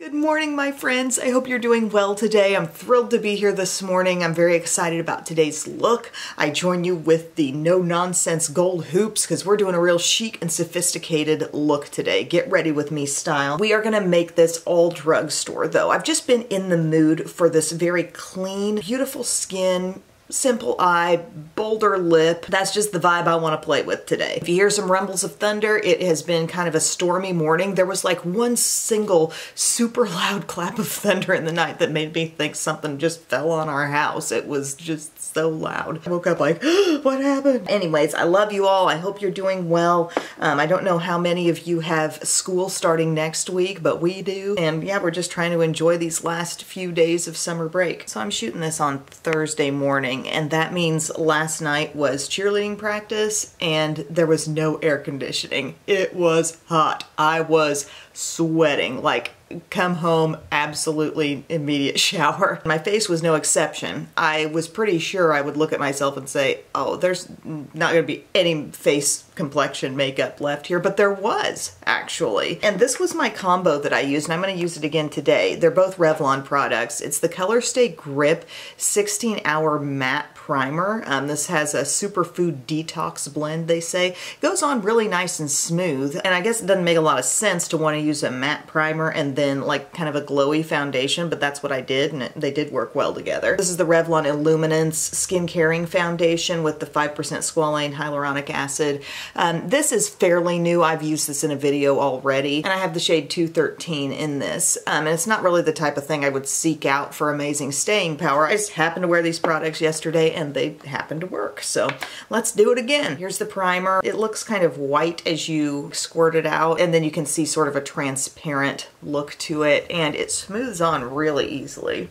Good morning, my friends. I hope you're doing well today. I'm thrilled to be here this morning. I'm very excited about today's look. I join you with the no-nonsense gold hoops because we're doing a real chic and sophisticated look today. Get ready with me style. We are gonna make this all drugstore though. I've just been in the mood for this very clean, beautiful skin, simple eye, bolder lip. That's just the vibe I want to play with today. If you hear some rumbles of thunder, it has been kind of a stormy morning. There was like one single super loud clap of thunder in the night that made me think something just fell on our house. It was just so loud. I woke up like, what happened? Anyways, I love you all. I hope you're doing well. I don't know how many of you have school starting next week, but we do. And yeah, we're just trying to enjoy these last few days of summer break. So I'm shooting this on Thursday morning, and that means last night was cheerleading practice and there was no air conditioning. It was hot. I was sweating. Like, come home, absolutely immediate shower. My face was no exception. I was pretty sure I would look at myself and say, oh, there's not gonna be any face complexion makeup left here, but there was actually. And this was my combo that I used, and I'm gonna use it again today. They're both Revlon products. It's the Colorstay Grip 16-hour matte primer. This has a superfood detox blend, they say. It goes on really nice and smooth, and I guess it doesn't make a lot of sense to wanna use a matte primer and then like kind of a glowy foundation, but that's what I did, and they did work well together. This is the Revlon Illuminance Skin Caring Foundation with the 5% squalane hyaluronic acid. This is fairly new. I've used this in a video already, and I have the shade 213 in this. And it's not really the type of thing I would seek out for amazing staying power. I just happened to wear these products yesterday and they happened to work, so let's do it again. Here's the primer. It looks kind of white as you squirt it out, and then you can see sort of a transparent look to it, and it smooths on really easily.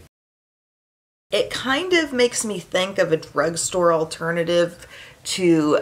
It kind of makes me think of a drugstore alternative to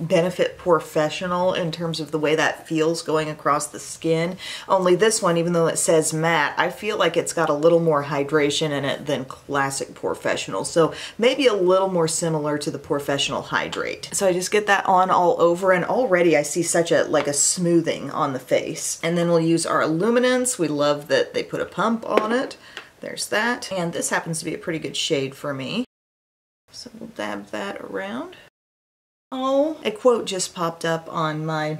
Benefit Professional in terms of the way that feels going across the skin. Only this one, even though it says matte, I feel like it's got a little more hydration in it than classic Professional. So maybe a little more similar to the Professional Hydrate. So I just get that on all over, and already I see such a like a smoothing on the face. And then we'll use our Illuminance. We love that they put a pump on it. There's that. And this happens to be a pretty good shade for me. So we'll dab that around. Oh, a quote just popped up on my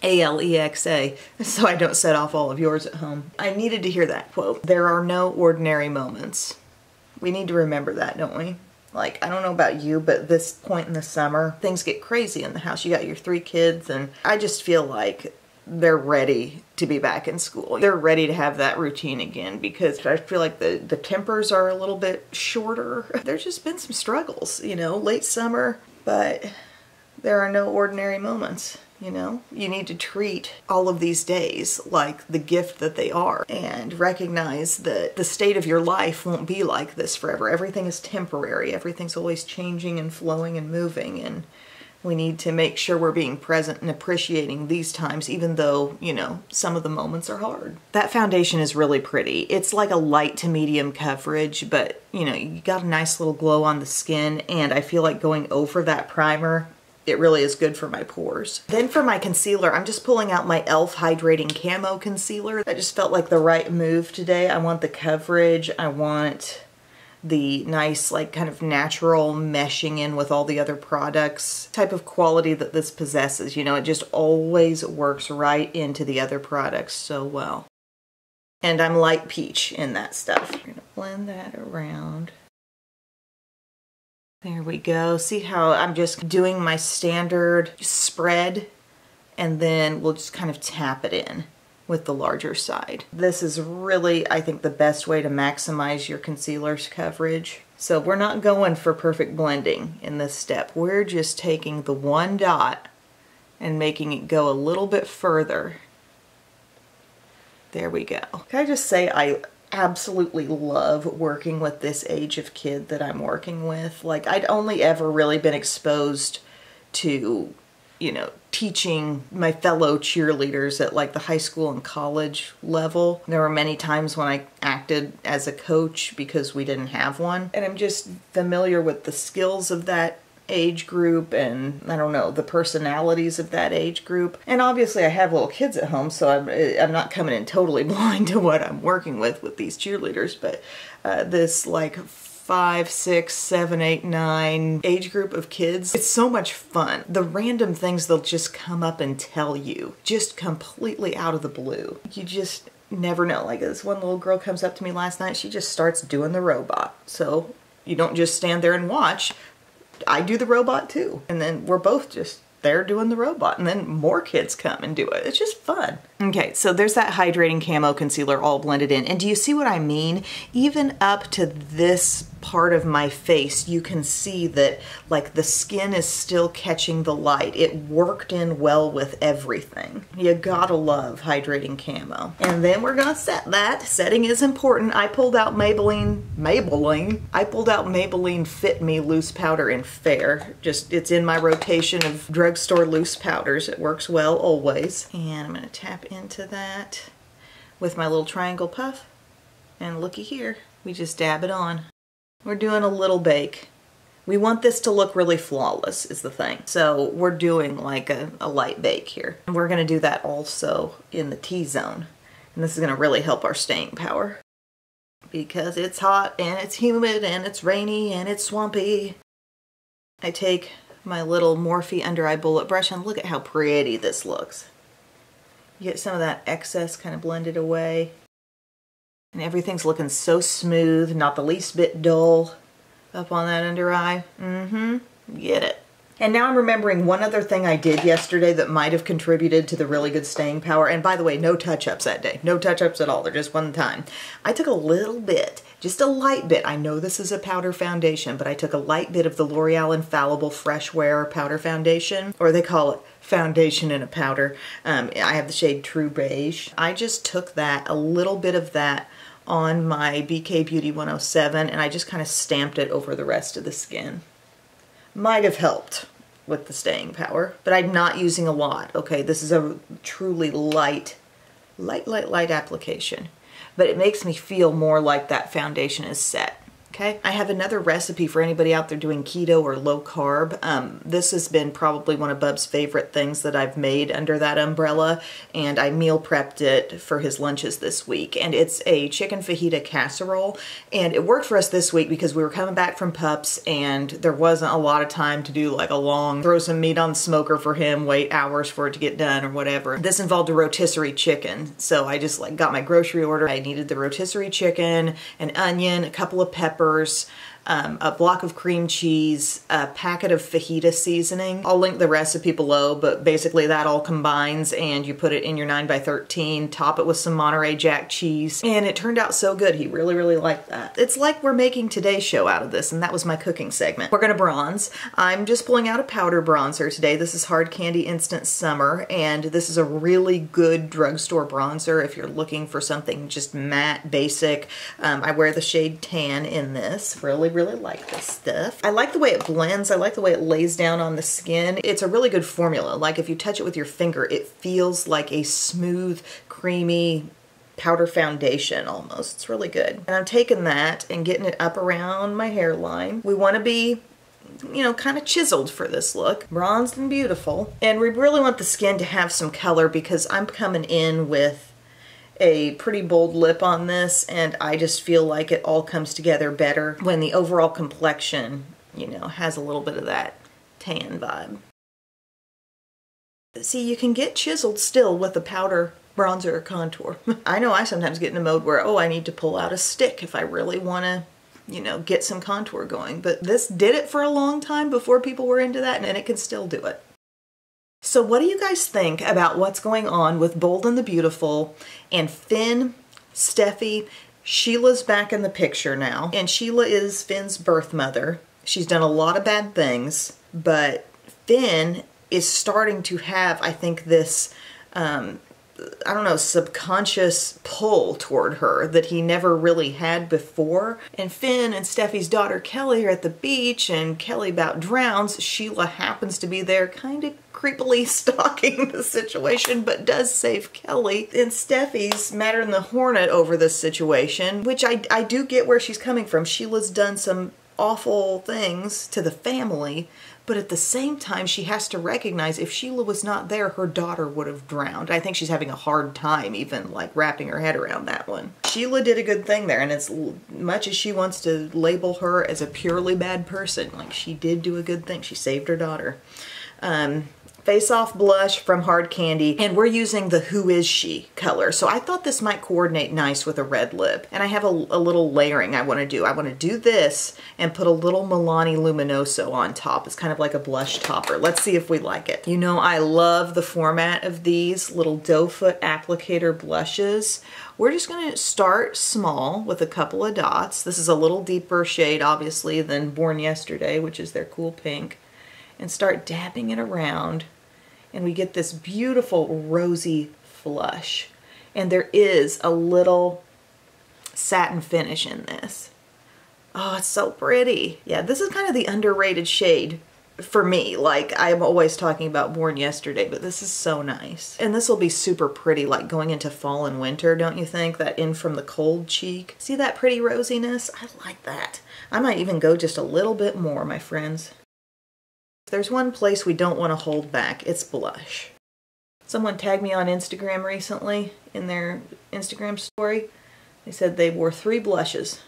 Alexa, so I don't set off all of yours at home. I needed to hear that quote. There are no ordinary moments. We need to remember that, don't we? Like, I don't know about you, but this point in the summer, things get crazy in the house. You got your three kids, and I just feel like they're ready to be back in school. They're ready to have that routine again because I feel like the tempers are a little bit shorter. There's just been some struggles, you know, late summer, but there are no ordinary moments, you know? You need to treat all of these days like the gift that they are and recognize that the state of your life won't be like this forever. Everything is temporary. Everything's always changing and flowing and moving, and we need to make sure we're being present and appreciating these times, even though, you know, some of the moments are hard. That foundation is really pretty. It's like a light to medium coverage, but, you know, you got a nice little glow on the skin, and I feel like going over that primer, it really is good for my pores. Then for my concealer, I'm just pulling out my e.l.f. Hydrating Camo Concealer. I just felt like the right move today. I want the coverage. I want the nice, like, kind of natural meshing in with all the other products type of quality that this possesses. You know, it just always works right into the other products so well. And I'm light peach in that stuff. We're gonna blend that around. There we go. See how I'm just doing my standard spread, and then we'll just kind of tap it in with the larger side. This is really, I think, the best way to maximize your concealer's coverage. So we're not going for perfect blending in this step. We're just taking the one dot and making it go a little bit further. There we go. Can I just say I absolutely love working with this age of kid that I'm working with. Like, I'd only ever really been exposed to, you know, teaching my fellow cheerleaders at like the high school and college level. There were many times when I acted as a coach because we didn't have one. And I'm just familiar with the skills of that age group and, I don't know, the personalities of that age group. And obviously I have little kids at home, so I'm not coming in totally blind to what I'm working with these cheerleaders, but this like 5, 6, 7, 8, 9 age group of kids. It's so much fun. The random things they'll just come up and tell you, just completely out of the blue. You just never know. Like this one little girl comes up to me last night, she just starts doing the robot. So you don't just stand there and watch. I do the robot too. And then we're both just there doing the robot, and then more kids come and do it. It's just fun. Okay, so there's that hydrating camo concealer all blended in. And do you see what I mean? Even up to this part of my face, you can see that like the skin is still catching the light. It worked in well with everything. You gotta love hydrating camo. And then we're gonna set that. Setting is important. I pulled out Maybelline Fit Me Loose Powder in Fair. Just, it's in my rotation of drugstore loose powders. It works well always. And I'm gonna tap into that with my little triangle puff. And looky here, we just dab it on. We're doing a little bake. We want this to look really flawless is the thing. So we're doing like a light bake here. And we're gonna do that also in the T-zone. And this is gonna really help our staying power because it's hot and it's humid and it's rainy and it's swampy. I take my little Morphe under eye bullet brush and look at how pretty this looks. You get some of that excess kind of blended away. And everything's looking so smooth, not the least bit dull up on that under eye. Get it. And now I'm remembering one other thing I did yesterday that might have contributed to the really good staying power. And by the way, no touch-ups that day. No touch-ups at all. They're just one time. I took a little bit, just a light bit. I know this is a powder foundation, but I took a light bit of the L'Oreal Infallible Fresh Wear powder foundation, or they call it foundation in a powder. I have the shade True Beige. I just took that, a little bit of that, on my BK Beauty 107, and I just kind of stamped it over the rest of the skin. Might have helped with the staying power, but I'm not using a lot. Okay, this is a truly light application, but it makes me feel more like that foundation is set. Okay, I have another recipe for anybody out there doing keto or low carb. This has been probably one of Bub's favorite things that I've made under that umbrella, and I meal prepped it for his lunches this week. And it's a chicken fajita casserole, and it worked for us this week because we were coming back from pups and there wasn't a lot of time to do like a long, throw some meat on the smoker for him, wait hours for it to get done or whatever. This involved a rotisserie chicken. So I just like got my grocery order. I needed the rotisserie chicken, an onion, a couple of peppers, a block of cream cheese, a packet of fajita seasoning. I'll link the recipe below, but basically that all combines and you put it in your 9x13, top it with some Monterey Jack cheese, and it turned out so good. He really, really liked that. It's like we're making today's show out of this, and that was my cooking segment. We're gonna bronze. I'm just pulling out a powder bronzer today. This is Hard Candy Instant Summer, and this is a really good drugstore bronzer if you're looking for something just matte, basic. I wear the shade Tan in this. Really like this stuff. I like the way it blends. I like the way it lays down on the skin. It's a really good formula. Like if you touch it with your finger, it feels like a smooth, creamy powder foundation almost. It's really good. And I'm taking that and getting it up around my hairline. We want to be, you know, kind of chiseled for this look. Bronzed and beautiful. And we really want the skin to have some color because I'm coming in with a pretty bold lip on this, and I just feel like it all comes together better when the overall complexion, you know, has a little bit of that tan vibe. See, you can get chiseled still with a powder bronzer or contour. I know I sometimes get in a mode where, oh, I need to pull out a stick if I really want to, you know, get some contour going, but this did it for a long time before people were into that, and it can still do it. So what do you guys think about what's going on with Bold and the Beautiful and Finn, Steffi? Sheila's back in the picture now, and Sheila is Finn's birth mother. She's done a lot of bad things, but Finn is starting to have, I think, this, I don't know, subconscious pull toward her that he never really had before. And Finn and Steffi's daughter Kelly are at the beach, and Kelly about drowns. Sheila happens to be there, kind of creepily stalking the situation, but does save Kelly. And Steffi's madder than the hornet over this situation, which I do get where she's coming from. Sheila's done some awful things to the family, But at the same time, she has to recognize if Sheila was not there, her daughter would have drowned. I think she's having a hard time even like wrapping her head around that one. Sheila did a good thing there, and as much as she wants to label her as a purely bad person, like she did do a good thing. She saved her daughter. Face Off Blush from Hard Candy, and we're using the Who Is She color. So I thought this might coordinate nice with a red lip. And I have a little layering I want to do. I want to do this and put a little Milani Luminoso on top. It's kind of like a blush topper. Let's see if we like it. You know, I love the format of these little doe foot applicator blushes. We're just going to start small with a couple of dots. This is a little deeper shade, obviously, than Born Yesterday, which is their cool pink. And start dabbing it around, and we get this beautiful rosy flush. And there is a little satin finish in this. Oh, it's so pretty. Yeah, this is kind of the underrated shade for me. Like, I'm always talking about Born Yesterday, but this is so nice. And this will be super pretty, like going into fall and winter, don't you think? That in from the cold cheek. See that pretty rosiness? I like that. I might even go just a little bit more, my friends. If there's one place we don't want to hold back, it's blush. Someone tagged me on Instagram recently in their Instagram story. They said they wore 3 blushes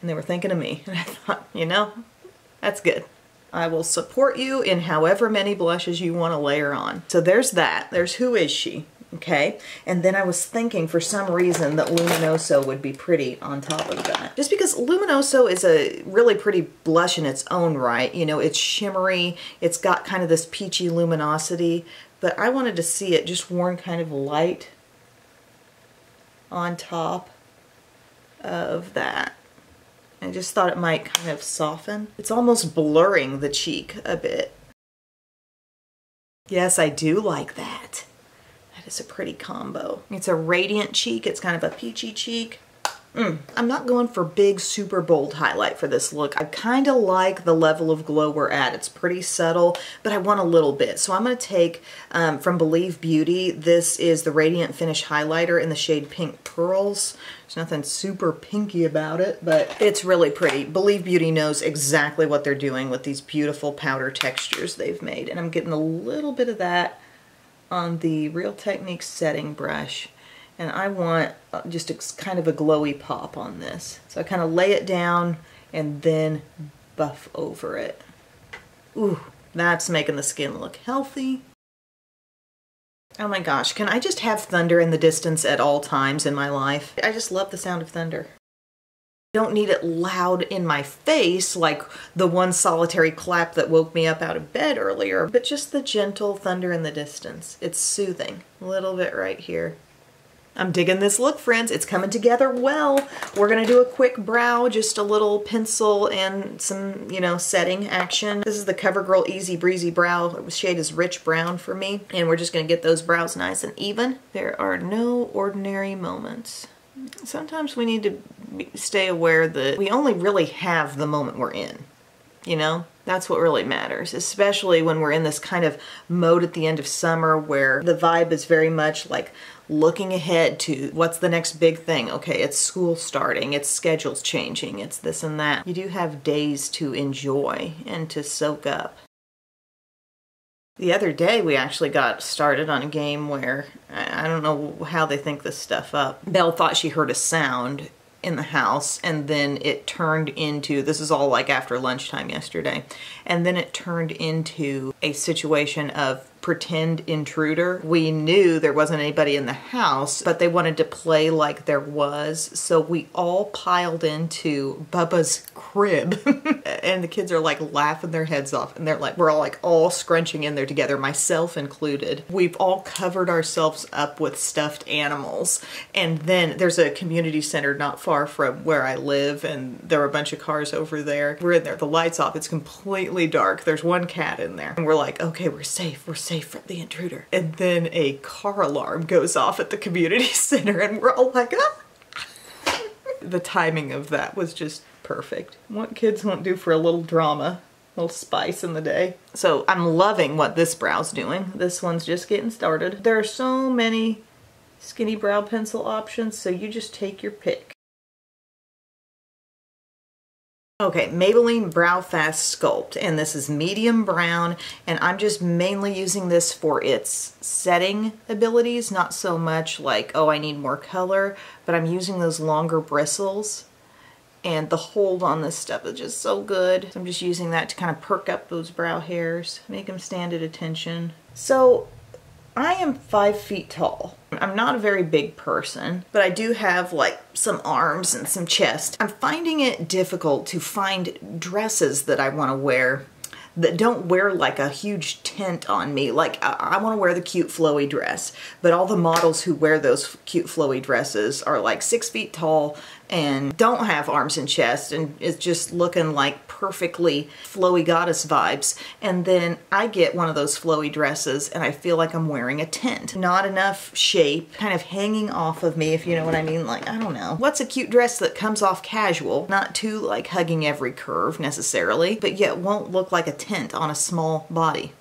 and they were thinking of me. And I thought, you know, that's good. I will support you in however many blushes you want to layer on. So there's that. There's Who Is She? Okay, and then I was thinking for some reason that Luminoso would be pretty on top of that. Just because Luminoso is a really pretty blush in its own right. You know, it's shimmery, it's got kind of this peachy luminosity, but I wanted to see it just worn kind of light on top of that. I just thought it might kind of soften. It's almost blurring the cheek a bit. Yes, I do like that. It's a pretty combo. It's a radiant cheek. It's kind of a peachy cheek. I'm not going for big, super bold highlight for this look. I kind of like the level of glow we're at. It's pretty subtle, but I want a little bit. So I'm going to take from Believe Beauty. This is the Radiant Finish Highlighter in the shade Pink Pearls. There's nothing super pinky about it, but it's really pretty. Believe Beauty knows exactly what they're doing with these beautiful powder textures they've made. And I'm getting a little bit of that on the Real Techniques setting brush, and I want just kind of a glowy pop on this. So I kind of lay it down and then buff over it. Ooh, that's making the skin look healthy. Oh my gosh, can I just have thunder in the distance at all times in my life? I just love the sound of thunder. I don't need it loud in my face like the one solitary clap that woke me up out of bed earlier, but just the gentle thunder in the distance. It's soothing. A little bit right here. I'm digging this look, friends. It's coming together well. We're going to do a quick brow, just a little pencil and some, you know, setting action. This is the CoverGirl Easy Breezy Brow. The shade is rich brown for me, and we're just going to get those brows nice and even. There are no ordinary moments. Sometimes we need to stay aware that we only really have the moment we're in, you know? That's what really matters, especially when we're in this kind of mode at the end of summer where the vibe is very much like looking ahead to what's the next big thing. Okay, it's school starting, it's schedules changing, it's this and that. You do have days to enjoy and to soak up. The other day we actually got started on a game where, I don't know how they think this stuff up. Belle thought she heard a sound in the house, and then it turned into, this is all like after lunchtime yesterday, and then it turned into a situation of pretend intruder. We knew there wasn't anybody in the house, but they wanted to play like there was, so we all piled into Bubba's crib and the kids are like laughing their heads off, and they're like, we're all like all scrunching in there together, myself included. We've all covered ourselves up with stuffed animals, and then there's a community center not far from where I live, and there were a bunch of cars over there. We're in there, the lights off, it's completely dark, there's one cat in there, and we're like, okay, we're safe from the intruder. And then a car alarm goes off at the community center, and we're all like, ah! The timing of that was just perfect. What kids won't do for a little drama, a little spice in the day. So I'm loving what this brow's doing. This one's just getting started. There are so many skinny brow pencil options, so you just take your pick. Okay, Maybelline Brow Fast Sculpt, and this is medium brown, and I'm just mainly using this for its setting abilities, not so much like, oh, I need more color, but I'm using those longer bristles, and the hold on this stuff is just so good. So I'm just using that to kind of perk up those brow hairs, make them stand at attention. So I am 5 feet tall. I'm not a very big person, but I do have like some arms and some chest. I'm finding it difficult to find dresses that I want to wear that don't wear like a huge tint on me. Like I want to wear the cute flowy dress, but all the models who wear those cute flowy dresses are like 6 feet tall and don't have arms and chest, and it's just looking like perfectly flowy goddess vibes. And then I get one of those flowy dresses and I feel like I'm wearing a tent. Not enough shape, kind of hanging off of me, if you know what I mean. Like, I don't know. What's a cute dress that comes off casual, not too like hugging every curve necessarily, but yet won't look like a tent on a small body?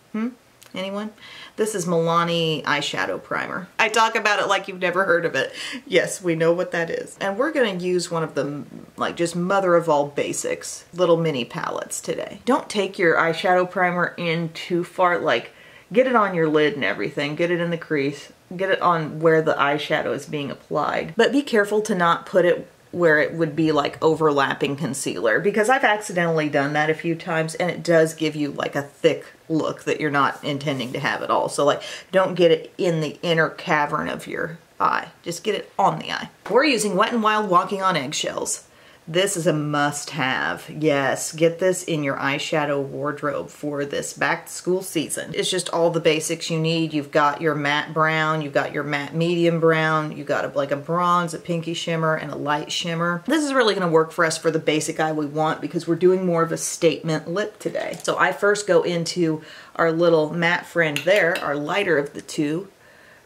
Anyone? This is Milani eyeshadow primer. I talk about it like you've never heard of it. Yes, we know what that is. And we're gonna use one of the like just mother of all basics little mini palettes today. Don't take your eyeshadow primer in too far. Like, get it on your lid and everything. Get it in the crease. Get it on where the eyeshadow is being applied. But be careful to not put it where it would be like overlapping concealer, because I've accidentally done that a few times and it does give you like a thick look that you're not intending to have at all. So like, don't get it in the inner cavern of your eye. Just get it on the eye. We're using Wet n Wild Walking on Eggshells. This is a must-have. Yes, get this in your eyeshadow wardrobe for this back-to-school season. It's just all the basics you need. You've got your matte brown, you've got your matte medium brown, you've got like a bronze, a pinky shimmer, and a light shimmer. This is really going to work for us for the basic eye we want, because we're doing more of a statement lip today. So I first go into our little matte friend there, our lighter of the two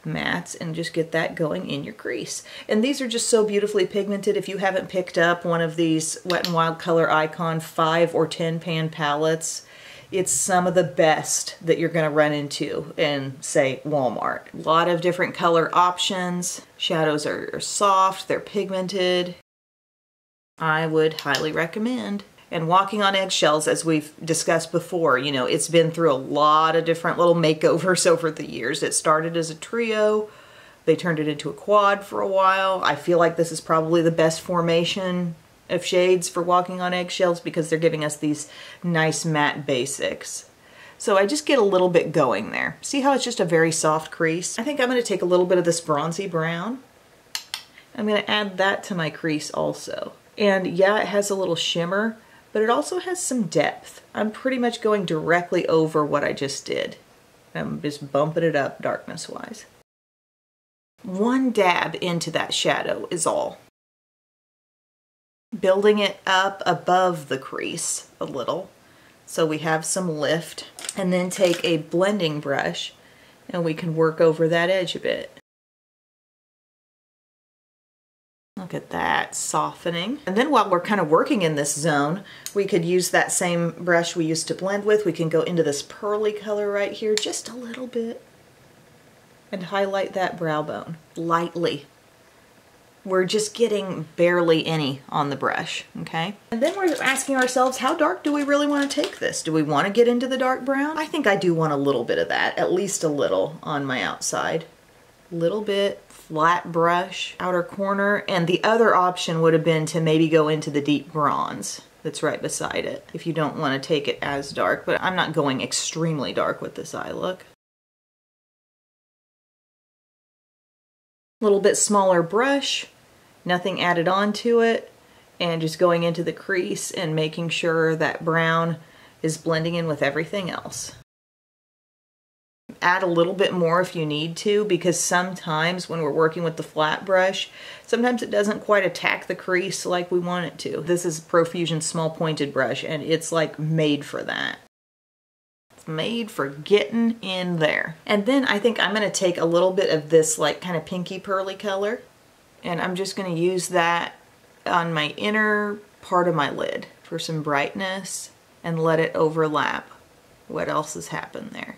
mattes, and just get that going in your crease. And these are just so beautifully pigmented. If you haven't picked up one of these Wet n Wild Color Icon 5 or 10 pan palettes, it's some of the best that you're going to run into in, say, Walmart. A lot of different color options. Shadows are soft, they're pigmented. I would highly recommend. And walking on eggshells, as we've discussed before, you know, it's been through a lot of different little makeovers over the years. It started as a trio. They turned it into a quad for a while. I feel like this is probably the best formation of shades for walking on eggshells, because they're giving us these nice matte basics. So I just get a little bit going there. See how it's just a very soft crease? I think I'm going to take a little bit of this bronzy brown. I'm going to add that to my crease also. And yeah, it has a little shimmer, but it also has some depth. I'm pretty much going directly over what I just did. I'm just bumping it up darkness-wise. One dab into that shadow is all. Building it up above the crease a little, so we have some lift, and then take a blending brush and we can work over that edge a bit. Look at that, softening. And then while we're kind of working in this zone, we could use that same brush we used to blend with. We can go into this pearly color right here just a little bit and highlight that brow bone lightly. We're just getting barely any on the brush, okay? And then we're asking ourselves, how dark do we really want to take this? Do we want to get into the dark brown? I think I do want a little bit of that, at least a little on my outside. Little bit, flat brush, outer corner, and the other option would have been to maybe go into the deep bronze that's right beside it, if you don't want to take it as dark, but I'm not going extremely dark with this eye look. A little bit smaller brush, nothing added on to it, and just going into the crease and making sure that brown is blending in with everything else. Add a little bit more if you need to, because sometimes when we're working with the flat brush, sometimes it doesn't quite attack the crease like we want it to. This is Profusion's small pointed brush, and it's like made for that. It's made for getting in there. And then I think I'm going to take a little bit of this like kind of pinky pearly color, and I'm just going to use that on my inner part of my lid for some brightness and let it overlap what else has happened there.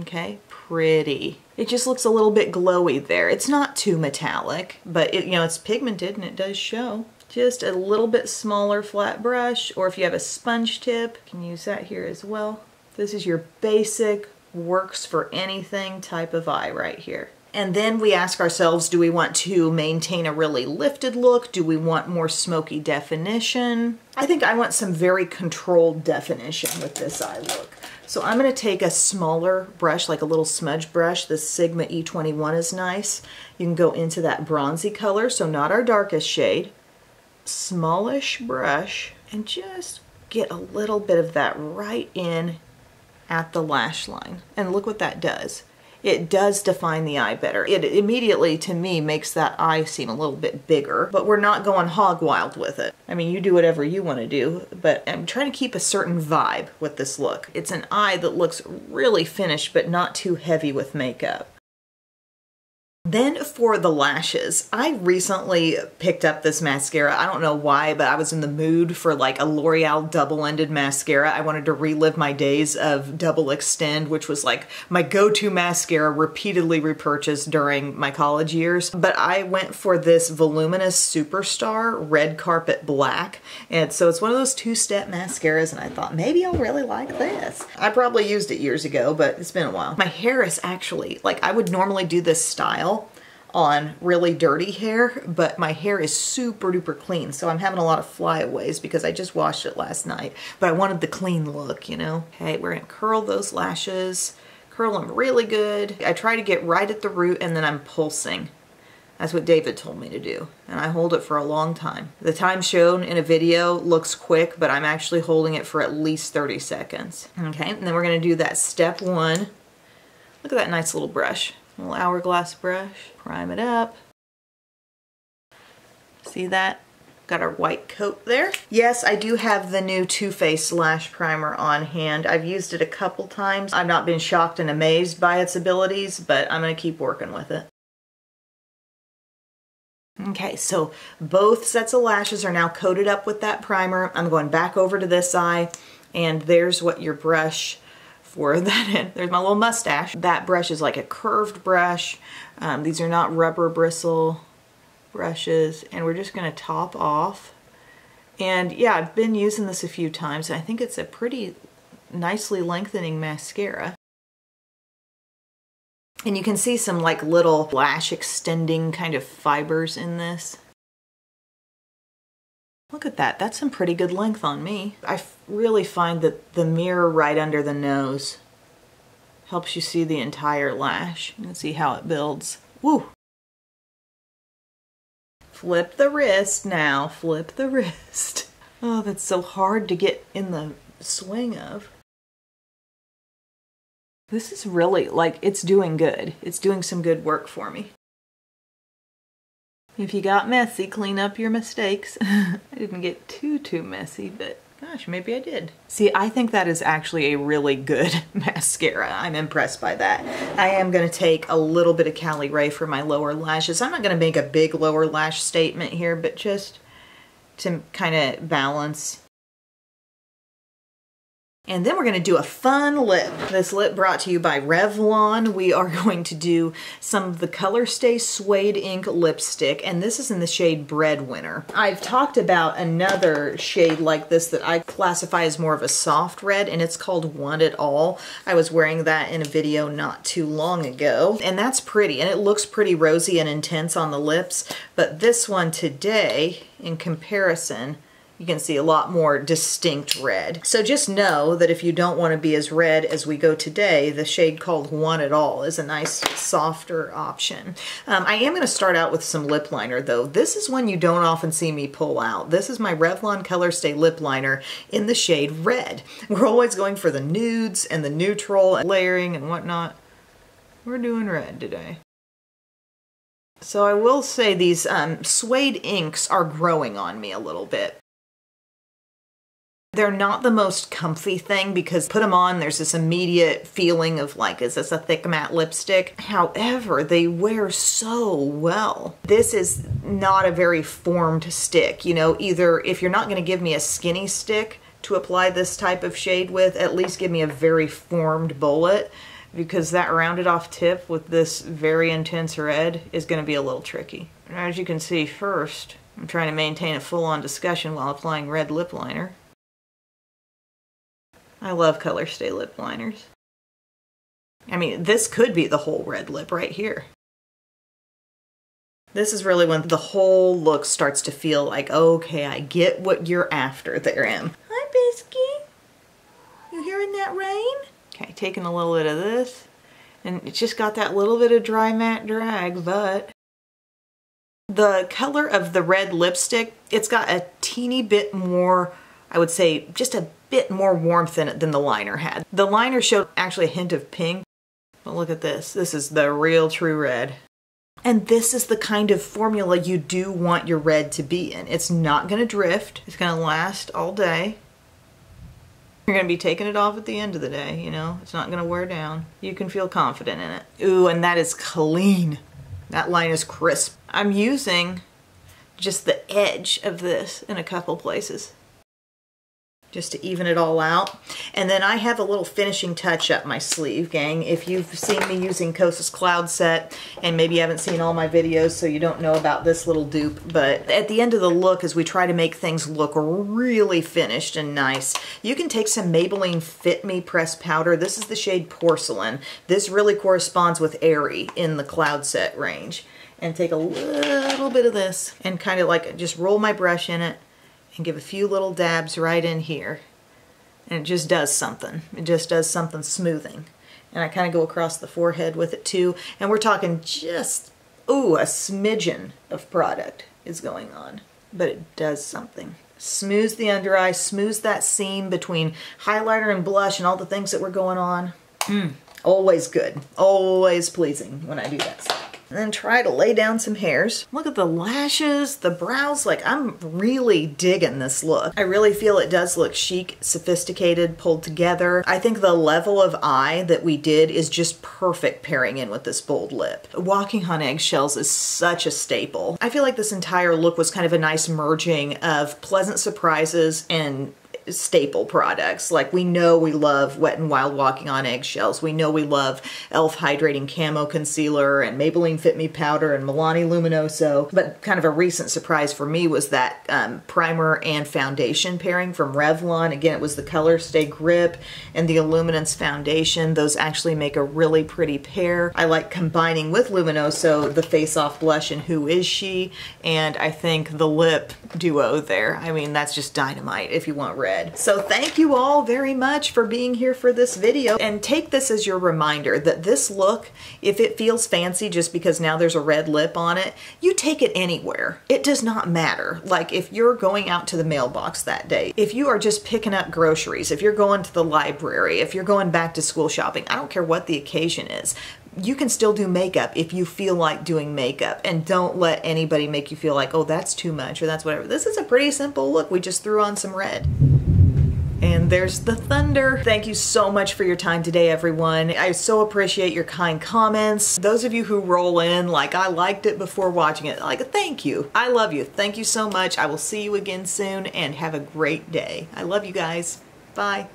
Okay, pretty. It just looks a little bit glowy there. It's not too metallic, but it, you know, it's pigmented and it does show. Just a little bit smaller flat brush, or if you have a sponge tip, you can use that here as well. This is your basic works for anything type of eye right here. And then we ask ourselves, do we want to maintain a really lifted look? Do we want more smoky definition? I think I want some very controlled definition with this eye look. So I'm gonna take a smaller brush, like a little smudge brush. This Sigma E21 is nice. You can go into that bronzy color, so not our darkest shade. Smallish brush, and just get a little bit of that right in at the lash line. And look what that does. It does define the eye better. It immediately, to me, makes that eye seem a little bit bigger, but we're not going hog wild with it. I mean, you do whatever you want to do, but I'm trying to keep a certain vibe with this look. It's an eye that looks really finished, but not too heavy with makeup. Then for the lashes, I recently picked up this mascara. I don't know why, but I was in the mood for like a L'Oreal double-ended mascara. I wanted to relive my days of Double Extend, which was like my go-to mascara, repeatedly repurchased during my college years. But I went for this Voluminous Superstar Red Carpet Black. And so it's one of those two-step mascaras, and I thought maybe I'll really like this. I probably used it years ago, but it's been a while. My hair is actually, like, I would normally do this style on really dirty hair, but my hair is super duper clean, so I'm having a lot of flyaways because I just washed it last night, but I wanted the clean look, you know? Okay, we're gonna curl those lashes, curl them really good. I try to get right at the root, and then I'm pulsing. That's what David told me to do, and I hold it for a long time. The time shown in a video looks quick, but I'm actually holding it for at least 30 seconds. Okay, and then we're gonna do that step one. Look at that nice little brush. Little hourglass brush, prime it up. See that? Got our white coat there. Yes, I do have the new Too Faced Lash Primer on hand. I've used it a couple times. I've not been shocked and amazed by its abilities, but I'm gonna keep working with it. Okay, so both sets of lashes are now coated up with that primer. I'm going back over to this eye, and there's what your brush for that end. There's my little mustache. That brush is like a curved brush. These are not rubber bristle brushes, and we're just gonna top off. And yeah, I've been using this a few times, and I think it's a pretty nicely lengthening mascara. And you can see some like little lash extending kind of fibers in this. Look at that, that's some pretty good length on me. I really find that the mirror right under the nose helps you see the entire lash. You can see how it builds. Woo! Flip the wrist now, flip the wrist. Oh, that's so hard to get in the swing of. This is really, like, it's doing good. It's doing some good work for me. If you got messy, clean up your mistakes. I didn't get too messy, but gosh, maybe I did. See, I think that is actually a really good mascara. I'm impressed by that. I am gonna take a little bit of Cali Ray for my lower lashes. I'm not gonna make a big lower lash statement here, but just to kind of balance. And then we're gonna do a fun lip. This lip brought to you by Revlon. We are going to do some of the Colorstay Suede Ink lipstick, and this is in the shade Breadwinner. I've talked about another shade like this that I classify as more of a soft red, and it's called Want It All. I was wearing that in a video not too long ago, and that's pretty, and it looks pretty rosy and intense on the lips, but this one today, in comparison, you can see a lot more distinct red. So just know that if you don't want to be as red as we go today, the shade called Want It All is a nice softer option. I am going to start out with some lip liner though. This is one you don't often see me pull out. This is my Revlon Colorstay Lip Liner in the shade Red. We're always going for the nudes and the neutral and layering and whatnot. We're doing red today. So I will say these suede inks are growing on me a little bit. They're not the most comfy thing because put them on, there's this immediate feeling of like, is this a thick matte lipstick? However, they wear so well. This is not a very formed stick, you know, either if you're not gonna give me a skinny stick to apply this type of shade with, at least give me a very formed bullet. because that rounded off tip with this very intense red is going to be a little tricky. And as you can see, first, I'm trying to maintain a full-on discussion while applying red lip liner. I love Colorstay lip liners. I mean, this could be the whole red lip right here. This is really when the whole look starts to feel like, okay, I get what you're after there, Em. Hi, Bisky. You hearing that rain? Okay, taking a little bit of this, and it's just got that little bit of dry matte drag, but the color of the red lipstick, it's got a teeny bit more, I would say, just a bit more warmth in it than the liner had. The liner showed actually a hint of pink, but look at this. This is the real true red. And this is the kind of formula you do want your red to be in. It's not going to drift. It's going to last all day. You're going to be taking it off at the end of the day, you know. It's not going to wear down. You can feel confident in it. Ooh, and that is clean. That line is crisp. I'm using just the edge of this in a couple places just to even it all out. And then I have a little finishing touch up my sleeve, gang. If you've seen me using Kosas Cloud Set, and maybe you haven't seen all my videos so you don't know about this little dupe, but at the end of the look, as we try to make things look really finished and nice, you can take some Maybelline Fit Me Pressed Powder. This is the shade Porcelain. This really corresponds with Aerie in the Cloud Set range. And take a little bit of this and kind of like just roll my brush in it and give a few little dabs right in here, and it just does something. It just does something smoothing. And I kind of go across the forehead with it too, and we're talking just, ooh, a smidgen of product is going on, but it does something. Smooths the under eye, smooths that seam between highlighter and blush and all the things that were going on. Always good, always pleasing when I do that stuff. And then try to lay down some hairs. Look at the lashes, the brows, like I'm really digging this look. I really feel it does look chic, sophisticated, pulled together. I think the level of eye that we did is just perfect pairing in with this bold lip. Walking on eggshells is such a staple. I feel like this entire look was kind of a nice merging of pleasant surprises and staple products. Like, we know we love Wet n Wild Walking on Eggshells. We know we love e.l.f. Hydrating Camo Concealer and Maybelline Fit Me Powder and Milani Luminoso. But kind of a recent surprise for me was that primer and foundation pairing from Revlon. Again, it was the Colorstay Grip and the Illuminance Foundation. Those actually make a really pretty pair. I like combining with Luminoso the Face Off Blush and Who Is She? And I think the lip duo there. I mean, that's just dynamite if you want red. So thank you all very much for being here for this video, and take this as your reminder that this look, if it feels fancy just because now there's a red lip on it, you take it anywhere. It does not matter. Like, if you're going out to the mailbox that day, if you are just picking up groceries, if you're going to the library, if you're going back to school shopping, I don't care what the occasion is. You can still do makeup if you feel like doing makeup, and don't let anybody make you feel like, oh, that's too much or that's whatever. This is a pretty simple look. We just threw on some red. And there's the thunder. Thank you so much for your time today, everyone. I so appreciate your kind comments. Those of you who roll in, like, I liked it before watching it, like, thank you. I love you. Thank you so much. I will see you again soon, and have a great day. I love you guys. Bye.